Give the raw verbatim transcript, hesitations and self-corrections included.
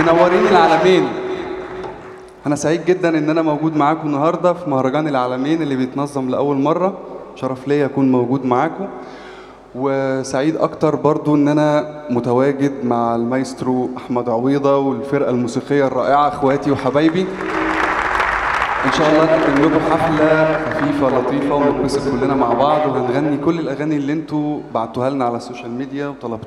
منورين العالمين. انا سعيد جدا ان انا موجود معاكم النهارده في مهرجان العالمين اللي بيتنظم لاول مره. شرف ليا اكون موجود معاكم، وسعيد اكتر برضو ان انا متواجد مع المايسترو احمد عويضه والفرقه الموسيقيه الرائعه، اخواتي وحبايبي. ان شاء الله نقدم لكم حفله خفيفه لطيفه ونتبسط كلنا مع بعض، وهنغني كل الاغاني اللي انتوا بعتوها لنا على السوشيال ميديا وطلبتوها.